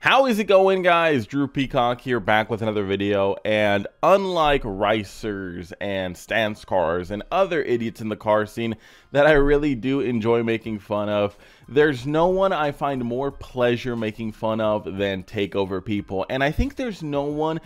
How is it going, guys? Drew Peacock here, back with another video. And unlike racers and stance cars and other idiots in the car scene that I really do enjoy making fun of, there's no one I find more pleasure making fun of than takeover people. And I think there's no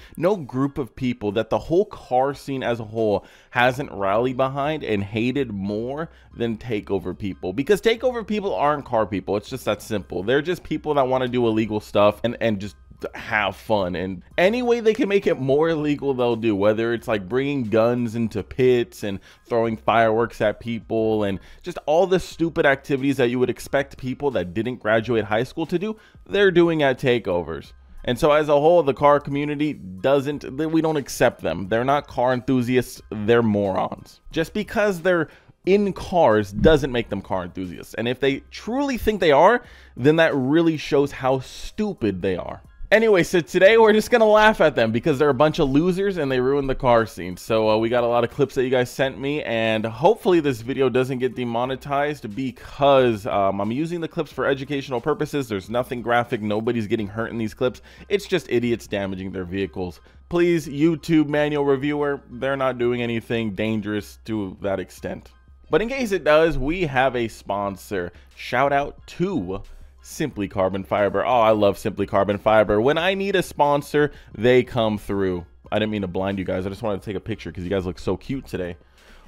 group of people that the whole car scene as a whole hasn't rallied behind and hated more than takeover people, because takeover people aren't car people. It's just that simple. They're just people that want to do illegal stuff and just have fun, and any way they can make it more illegal they'll do, whether it's like bringing guns into pits and throwing fireworks at people and just all the stupid activities that you would expect people that didn't graduate high school to do, they're doing at takeovers. And so as a whole, the car community we don't accept them. They're not car enthusiasts, they're morons. Just because they're in cars doesn't make them car enthusiasts, and if they truly think they are, then that really shows how stupid they are. Anyway, so today we're just gonna laugh at them because they're a bunch of losers and they ruined the car scene. So we got a lot of clips that you guys sent me, and hopefully this video doesn't get demonetized because I'm using the clips for educational purposes. There's nothing graphic, nobody's getting hurt in these clips. It's just idiots damaging their vehicles. Please, YouTube manual reviewer, they're not doing anything dangerous to that extent. But in case it does, we have a sponsor. Shout out to Simply Carbon Fiber. Oh, I love Simply Carbon Fiber. When I need a sponsor, they come through. I didn't mean to blind you guys. I just wanted to take a picture because you guys look so cute today.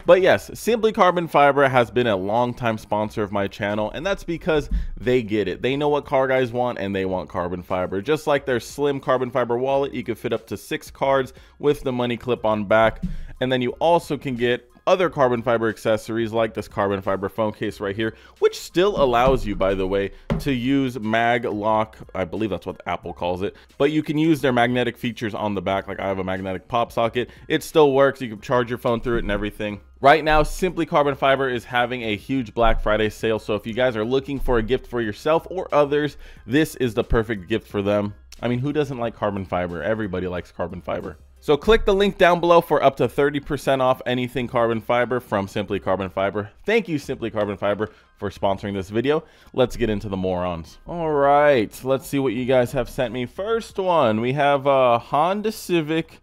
But yes, Simply Carbon Fiber has been a long-time sponsor of my channel, and that's because they get it. They know what car guys want, and they want carbon fiber. Just like their slim carbon fiber wallet, you can fit up to 6 cards with the money clip on back, and then you also can get other carbon fiber accessories like this carbon fiber phone case right here, which still allows you, by the way, to use mag lock. I believe that's what Apple calls it, but you can use their magnetic features on the back. Like I have a magnetic pop socket, it still works. You can charge your phone through it and everything. Right now, Simply Carbon Fiber is having a huge Black Friday sale, so if you guys are looking for a gift for yourself or others, this is the perfect gift for them. I mean, who doesn't like carbon fiber? Everybody likes carbon fiber. So click the link down below for up to 30% off anything carbon fiber from Simply Carbon Fiber. Thank you, Simply Carbon Fiber, for sponsoring this video. Let's get into the morons. All right, let's see what you guys have sent me. First one, we have a Honda Civic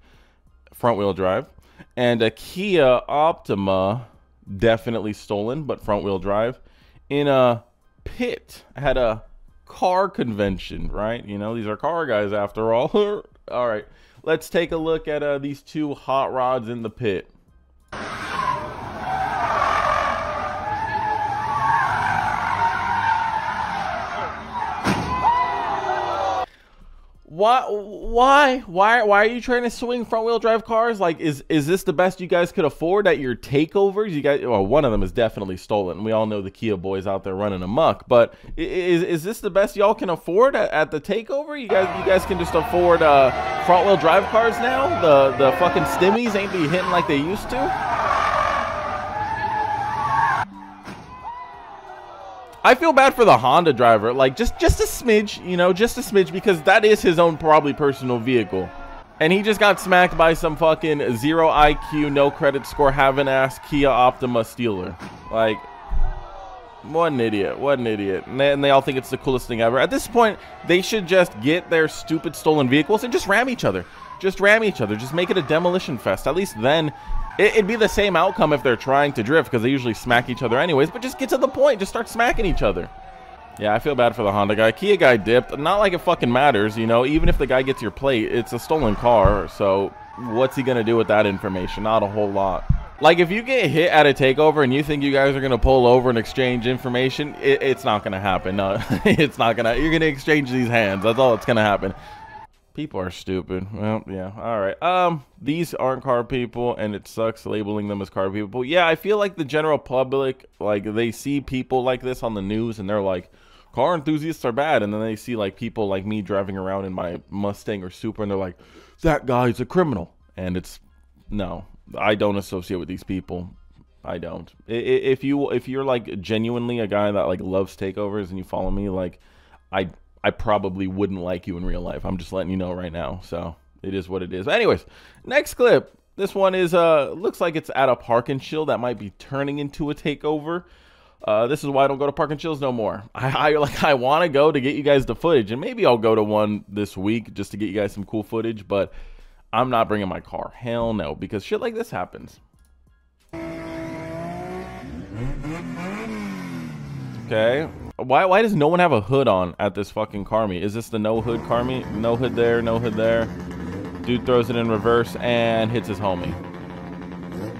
front-wheel drive and a Kia Optima, definitely stolen, but front-wheel drive, in a pit at a car convention, right? You know, these are car guys after all. All right. Let's take a look at these two hot rods in the pit. Why are you trying to swing front wheel drive cars? Like, is this the best you guys could afford at your takeovers? You guys, well, one of them is definitely stolen. We all know the Kia boys out there running amok, but is this the best y'all can afford at the takeover? You guys can just afford front wheel drive cars now? The fucking stimmies ain't be hitting like they used to. I feel bad for the Honda driver, like just a smidge, you know, just a smidge, because that is his own probably personal vehicle. And he just got smacked by some fucking zero IQ, no credit score, having ass Kia Optima stealer. Like, what an idiot, what an idiot. And they all think it's the coolest thing ever. At this point, they should just get their stupid stolen vehicles and just ram each other. Just ram each other, just make it a demolition fest. At least then, it'd be the same outcome if they're trying to drift, because they usually smack each other anyways, but just get to the point. Just start smacking each other. Yeah, I feel bad for the Honda guy. Kia guy dipped. Not like it fucking matters, you know. Even if the guy gets your plate, it's a stolen car, so what's he going to do with that information? Not a whole lot. Like, if you get hit at a takeover and you think you guys are going to pull over and exchange information, it's not going to happen. No, it's not going to. You're going to exchange these hands. That's all that's going to happen. People are stupid. Well, yeah. All right. These aren't car people, and it sucks labeling them as car people. Yeah, I feel like the general public, like, they see people like this on the news, and they're like, car enthusiasts are bad. And then they see, like, people like me driving around in my Mustang or Super, and they're like, that guy's a criminal. And it's, no, I don't associate with these people. I don't. If you're, like, genuinely a guy that, like, loves takeovers and you follow me, like, I probably wouldn't like you in real life. I'm just letting you know right now. So it is what it is. Anyways, next clip. This one is looks like it's at a park and chill that might be turning into a takeover. This is why I don't go to Park and Chills no more. I want to go to get you guys the footage, and maybe I'll go to one this week just to get you guys some cool footage, but I'm not bringing my car. Hell no, because shit like this happens. Okay. Why does no one have a hood on at this fucking car meet? Is this the no hood car meet? No hood there, no hood there. Dude throws it in reverse and hits his homie.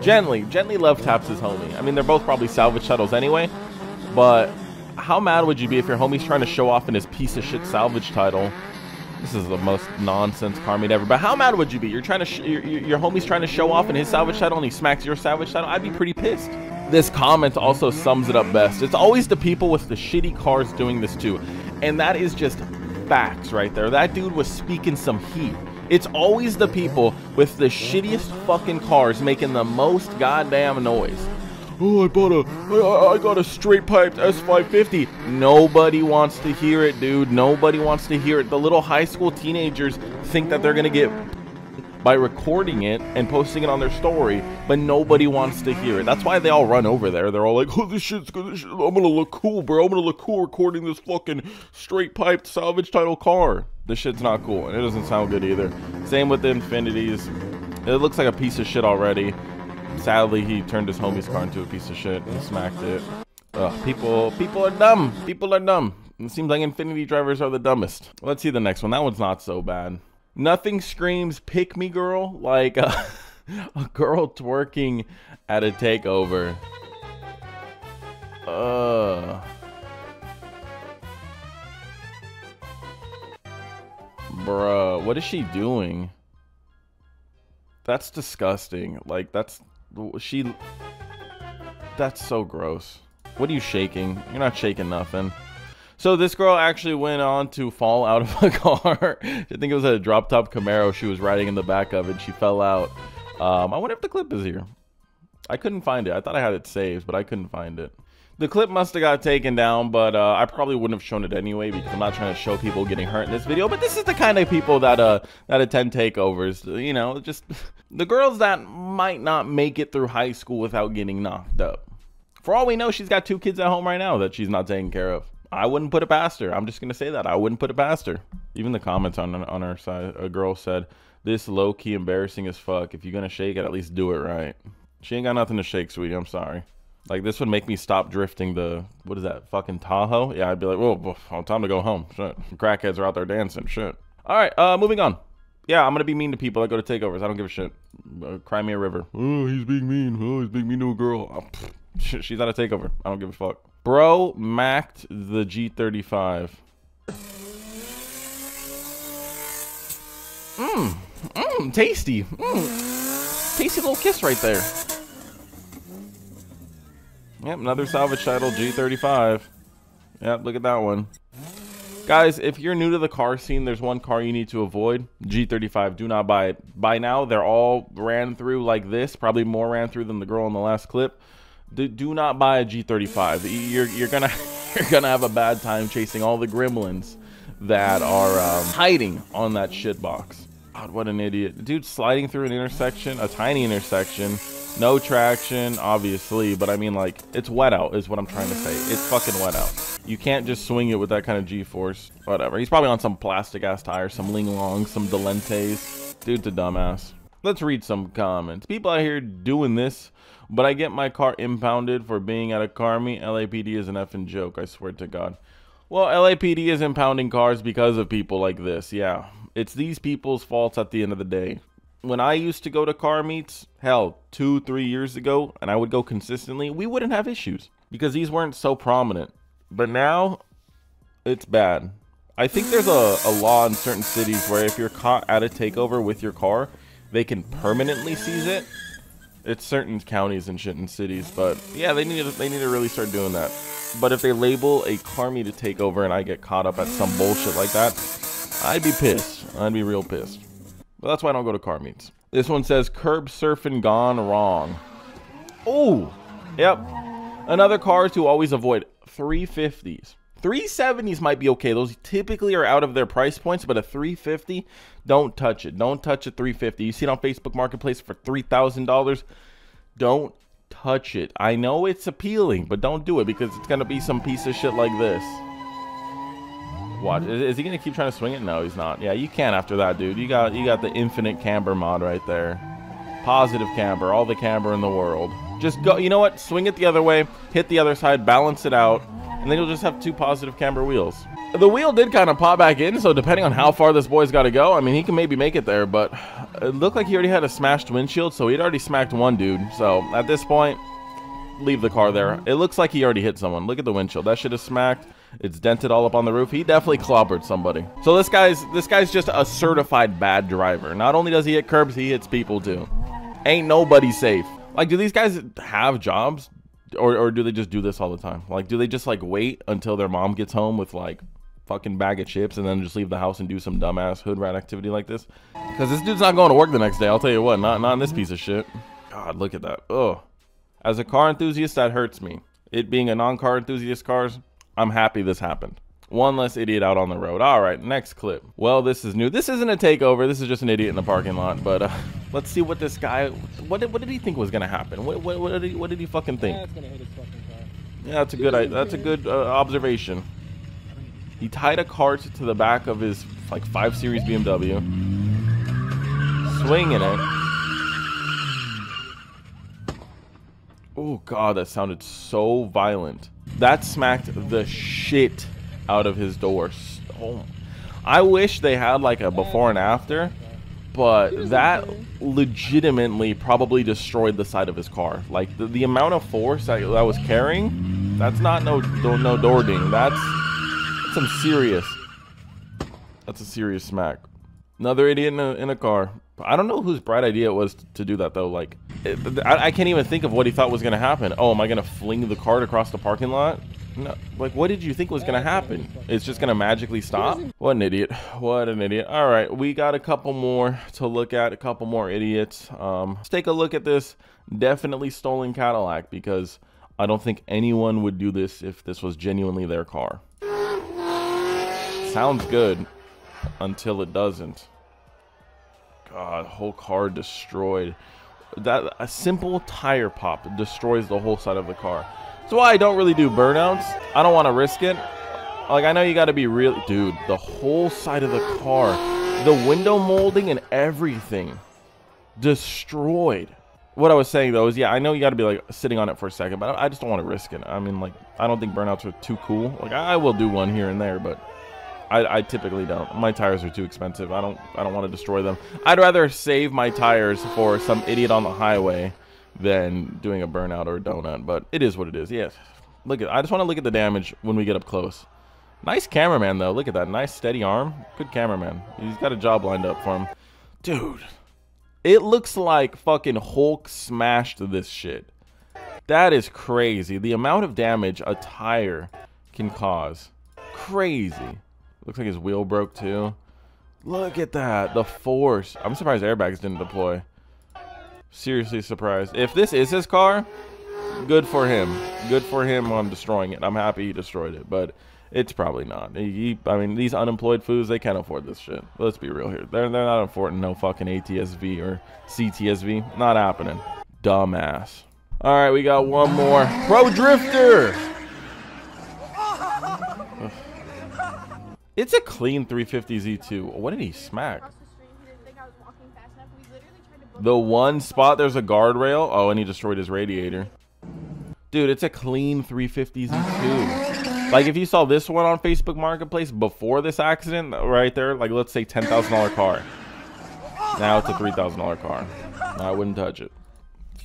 Gently love taps his homie. I mean, they're both probably salvage shuttles anyway, but how mad would you be if your homie's trying to show off in his piece of shit salvage title? This is the most nonsense car meet ever, but how mad would you be? You're trying to your homie's trying to show off in his salvage title and he smacks your salvage title? I'd be pretty pissed. This comment also sums it up best. It's always the people with the shitty cars doing this too, and that is just facts right there. That dude was speaking some heat. It's always the people with the shittiest fucking cars making the most goddamn noise. Oh, I got a straight piped S550. Nobody wants to hear it, dude. Nobody wants to hear it. The little high school teenagers think that they're gonna get by recording it and posting it on their story, but nobody wants to hear it. That's why they all run over there. They're all like, oh, this shit, I'm gonna look cool, bro. I'm gonna look cool recording this fucking straight piped salvage title car. This shit's not cool, and it doesn't sound good either. Same with the Infinitis. It looks like a piece of shit already. Sadly, he turned his homie's car into a piece of shit and smacked it. Ugh, people are dumb. People are dumb. It seems like Infiniti drivers are the dumbest. Let's see the next one. That one's not so bad. Nothing screams pick me girl like a girl twerking at a takeover. Bruh, what is she doing? That's disgusting. Like, that's so gross. What are you shaking? You're not shaking nothing. So this girl actually went on to fall out of a car. I think it was a drop top Camaro she was riding in the back of, and she fell out. I wonder if the clip is here. I couldn't find it. I thought I had it saved, but I couldn't find it. The clip must have got taken down, but I probably wouldn't have shown it anyway because I'm not trying to show people getting hurt in this video. But this is the kind of people that that attend takeovers. You know, just the girls that might not make it through high school without getting knocked up. For all we know, she's got two kids at home right now that she's not taking care of. I wouldn't put it past her. I'm just gonna say that. I wouldn't put it past her. Even the comments on her side, a girl said, "This low key embarrassing as fuck. If you're gonna shake it, at least do it right." She ain't got nothing to shake, sweetie. I'm sorry. Like, this would make me stop drifting the, what is that, fucking Tahoe? Yeah, I'd be like, well, time to go home. Shit. Crackheads are out there dancing. Shit. All right, moving on. Yeah, I'm going to be mean to people that go to takeovers. I don't give a shit. Cry me a river. Oh, he's being mean. Oh, he's being mean to a girl. Oh, she's at a takeover. I don't give a fuck. Bro macked the G35. Mmm. Mmm. Tasty. Mmm. Tasty little kiss right there. Yep, another salvage title, G35. Yep, look at that one. Guys, if you're new to the car scene, there's one car you need to avoid. G35, do not buy it. By now, they're all ran through like this. Probably more ran through than the girl in the last clip. Do not buy a G35. You're gonna have a bad time chasing all the gremlins that are hiding on that shit box. God, what an idiot. Dude, sliding through an intersection, a tiny intersection. No traction, obviously, but I mean, like, it's wet out is what I'm trying to say. It's fucking wet out. You can't just swing it with that kind of G-force. Whatever. He's probably on some plastic-ass tire, some ling-longs, some Delentes. Dude's a dumbass. Let's read some comments. People out here doing this, but I get my car impounded for being at a car meet. LAPD is an effing joke, I swear to God. Well, LAPD is impounding cars because of people like this, yeah. It's these people's faults at the end of the day. When I used to go to car meets, hell, 2-3 years ago, and I would go consistently, we wouldn't have issues because these weren't so prominent. But now, it's bad. I think there's a law in certain cities where if you're caught at a takeover with your car, they can permanently seize it. It's certain counties and shit in cities, but yeah, they need to really start doing that. But if they label a car meet a takeover and I get caught up at some bullshit like that, I'd be pissed. I'd be real pissed. Well, that's why I don't go to car meets. This one says, curb surfing gone wrong. Oh, yep. Another car to always avoid, 350s. 370s might be okay. Those typically are out of their price points, but a 350, don't touch it. Don't touch a 350. You see it on Facebook Marketplace for $3,000. Don't touch it. I know it's appealing, but don't do it because it's going to be some piece of shit like this. Watch. Is he going to keep trying to swing it? No, he's not. Yeah, you can't after that, dude. You got the infinite camber mod right there. Positive camber. All the camber in the world. Just go. You know what? Swing it the other way. Hit the other side. Balance it out. And then you'll just have two positive camber wheels. The wheel did kind of pop back in, so depending on how far this boy's got to go, I mean, he can maybe make it there, but it looked like he already had a smashed windshield, so he'd already smacked one dude. So at this point, leave the car there. It looks like he already hit someone. Look at the windshield. That shit is smacked. It's dented all up on the roof. He definitely clobbered somebody. So this guy's just a certified bad driver. Not only does he hit curbs, he hits people too. Ain't nobody safe. Like, do these guys have jobs? Or do they just do this all the time? Like, do they just like wait until their mom gets home with like fucking bag of chips and then just leave the house and do some dumbass hood rat activity like this? Because this dude's not going to work the next day, I'll tell you what. Not in this piece of shit. God, look at that. Ugh. As a car enthusiast, that hurts me. It being a non-car enthusiast, cars, I'm happy this happened. One less idiot out on the road. All right, next clip. Well, this is new. This isn't a takeover. This is just an idiot in the parking lot. But let's see what this guy. What did he think was gonna happen? What did he fucking think? Yeah, it's gonna hit his fucking car. Yeah, that's a good observation. He tied a cart to the back of his like 5 Series BMW, swinging it. Oh God, that sounded so violent. That smacked the shit out of his door. Oh, I wish they had like a before and after, but that legitimately probably destroyed the side of his car. Like the amount of force that was carrying, that's not no door ding. That's some serious. That's a serious smack. Another idiot in a car. I don't know whose bright idea it was to do that though. Like I can't even think of what he thought was gonna happen. Oh, am I gonna fling the cart across the parking lot? No, like what did you think was gonna happen? It's just gonna magically stop? What an idiot. What an idiot. All right, we got a couple more to look at, a couple more idiots. Let's take a look at this definitely stolen Cadillac, because I don't think anyone would do this if this was genuinely their car. Sounds good until it doesn't. God, whole car destroyed. That a simple tire pop destroys the whole side of the car. That's why I don't really do burnouts. I don't want to risk it. Like, I know you got to be real. Dude, the whole side of the car, the window molding and everything destroyed. What I was saying, though, is, yeah, I know you got to be, like, sitting on it for a second, but I just don't want to risk it. I mean, like, I don't think burnouts are too cool. Like, I will do one here and there, but I typically don't. My tires are too expensive. I don't want to destroy them. I'd rather save my tires for some idiot on the highway than doing a burnout or a donut, but it is what it is. Yes, look at, I just want to look at the damage when we get up close. Nice cameraman though. Look at that, nice steady arm. Good cameraman. He's got a job lined up for him. Dude, it looks like fucking Hulk smashed this shit. That is crazy, the amount of damage a tire can cause. Crazy. Looks like his wheel broke too. Look at that, the force. I'm surprised airbags didn't deploy. Seriously surprised. If this is his car, good for him. Good for him on destroying it. I'm happy he destroyed it, but it's probably not. I mean, these unemployed fools, they can't afford this shit. Let's be real here. They're not affording no fucking ATSV or CTSV. Not happening. Dumbass. All right, we got one more. Pro Drifter! It's a clean 350Z2. What did he smack? The one spot there's a guardrail. Oh, and he destroyed his radiator. Dude, it's a clean 350Z2. Like, if you saw this one on Facebook Marketplace before this accident right there, like, let's say $10,000 car. Now it's a $3,000 car. I wouldn't touch it.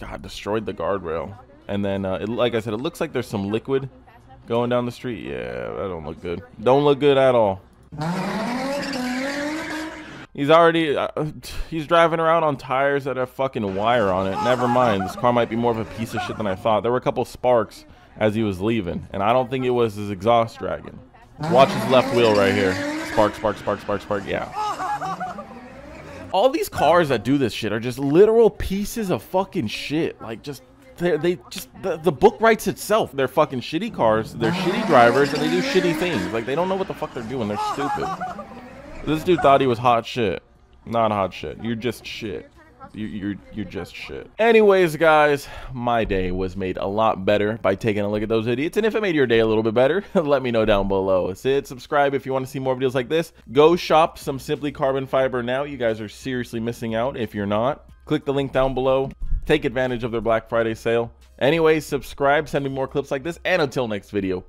God, destroyed the guardrail. And then, like I said, it looks like there's some liquid going down the street. Yeah, that don't look good. Don't look good at all. He's already, he's driving around on tires that have fucking wire on it. Never mind, this car might be more of a piece of shit than I thought. There were a couple sparks as he was leaving, and I don't think it was his exhaust dragging. Watch his left wheel right here. Spark, spark, spark, spark, spark, yeah. All these cars that do this shit are just literal pieces of fucking shit. Like, just, the book writes itself. They're fucking shitty cars, they're shitty drivers, and they do shitty things. Like, they don't know what the fuck they're doing, they're stupid. This dude thought he was hot shit. Not hot shit. You're just shit. You're just shit. Anyways, guys, my day was made a lot better by taking a look at those idiots. And if it made your day a little bit better, let me know down below. Hit subscribe if you want to see more videos like this. Go shop some Simply Carbon Fiber now. You guys are seriously missing out if you're not. Click the link down below. Take advantage of their Black Friday sale. Anyways, subscribe, send me more clips like this, and until next video, peace.